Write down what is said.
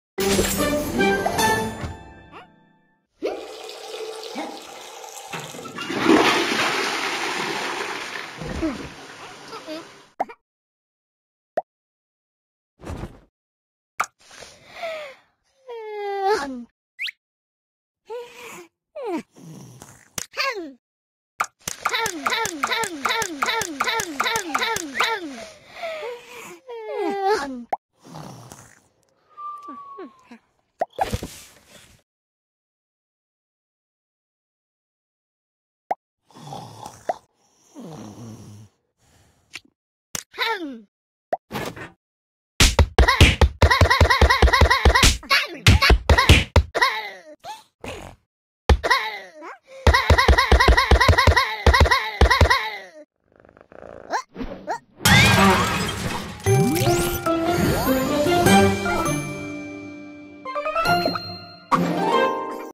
No.